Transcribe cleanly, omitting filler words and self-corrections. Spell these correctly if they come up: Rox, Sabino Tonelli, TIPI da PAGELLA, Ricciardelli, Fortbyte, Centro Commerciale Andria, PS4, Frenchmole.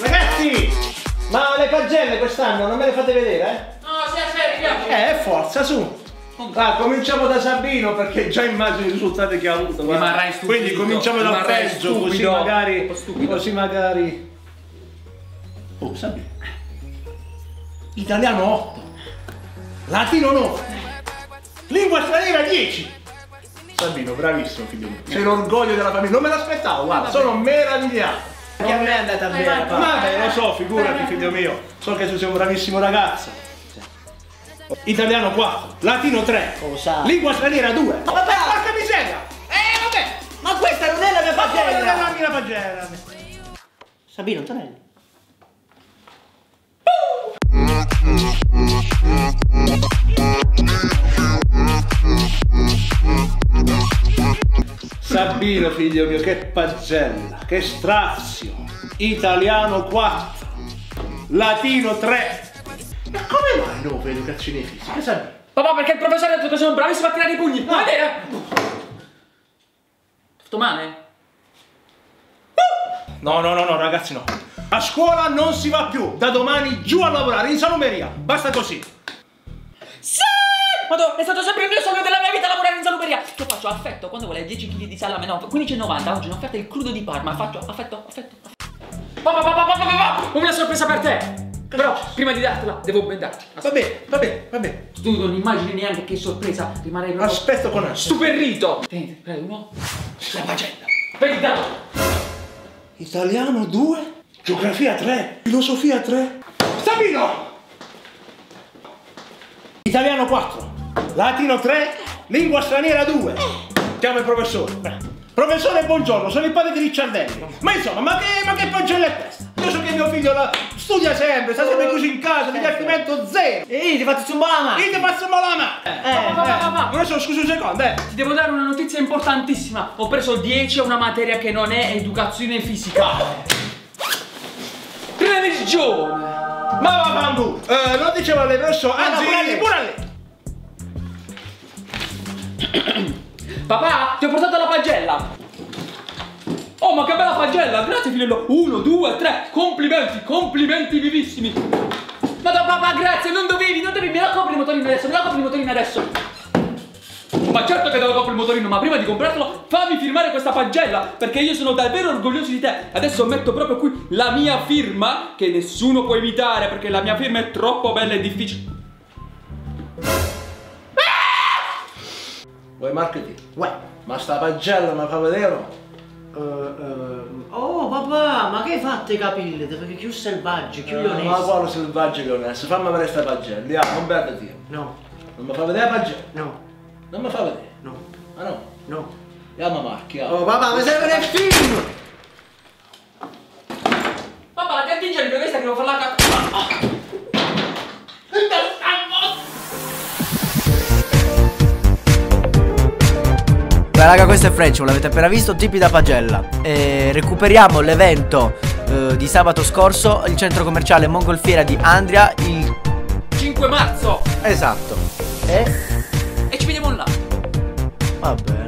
Ragazzi, ma le pagelle quest'anno non me le fate vedere, eh? No, sì, forza, su. Va, cominciamo da Sabino, perché già immagino i risultati che ha avuto. Rimarrai stupido. Quindi cominciamo dal peggio, così magari. Oh, Sabino. Italiano 8. Latino 9. Lingua straniera 10. Sabino, bravissimo figlio mio. Sei l'orgoglio della famiglia, non me l'aspettavo, guarda, sono meravigliato. Che a me è andata bene. Vabbè, lo so, figurati figlio mio. So che tu sei un bravissimo ragazzo. Italiano 4, latino 3, lingua straniera 2. Vabbè, porca miseria! Vabbè! Ma questa non è la mia pagella! Non è la mia pagella! Sabino Tonelli. Sabino figlio mio, che pagella, che strazio! Italiano 4, latino 3. Ma come mai non per educazione fisica, Sabino? Papà, perché il professore ha detto che sono bravissimo a tirare i pugni. Ma è vero? Tutto male? No, ragazzi, no. A scuola non si va più. Da domani giù a lavorare in salumeria. Basta così. Sì! Madonna, è stato sempre il mio sogno della mia vita lavorare in salumeria. Io faccio affetto quando vuole 10 kg di salame, no, 15,90. Oggi un'offerta il crudo di Parma. Faccio affetto. Papà, ho una sorpresa per te. Però prima di dartela devo bendarti. Va bene. Tu non immagini neanche che sorpresa, rimarrei proprio aspetto con stupirito. Tenete, prego, uno. La pagella. Bendato. Italiano 2, geografia 3, filosofia 3. Sabino! Italiano 4, latino 3, lingua straniera 2. Chiamo il professore. Professore, buongiorno, sono il padre di Ricciardelli. Ma insomma, ma che pagella è questa? Io so che mio figlio studia sempre, sta sempre chiuso in casa, divertimento zero. Io ti faccio zumbala. Professore, scusa un secondo, Ti devo dare una notizia importantissima. Ho preso 10 a una materia che non è educazione fisica. Religione. Ma bambù, lo diceva le persone, anzi, pure lì. Papà, ti ho portato la pagella. Oh, ma che bella pagella, grazie figliolo. 1, 2, 3, complimenti vivissimi. Madonna, papà, grazie, non dovevi, me la compri il motorino adesso, Ma certo che devo comprare il motorino, ma prima di comprarlo fammi firmare questa pagella, perché io sono davvero orgoglioso di te. Adesso metto proprio qui la mia firma, che nessuno può evitare, perché la mia firma è troppo bella e difficile. Vuoi marketing? Uè, ma sta pagella mi fa vedere? Oh papà, ma che fate capire? Perché più selvaggi, più onesto. Ma quale selvaggio che onesto? Fammi vedere sta pagella, non perdo tempo. No. Non mi fa vedere la pagella? No. Non mi fa vedere? No. Ma no? No. Andiamo a macchia. Oh papà, mi serve nel film! Papà, ti attingi per questa che devo fare la cacca. Beh raga, questo è FRENCHMOLE, l'avete appena visto, Tipi da Pagella. Recuperiamo l'evento di sabato scorso, il centro commerciale Mongolfiera di Andria, il 5 marzo. Esatto. E ci vediamo là. Va bene.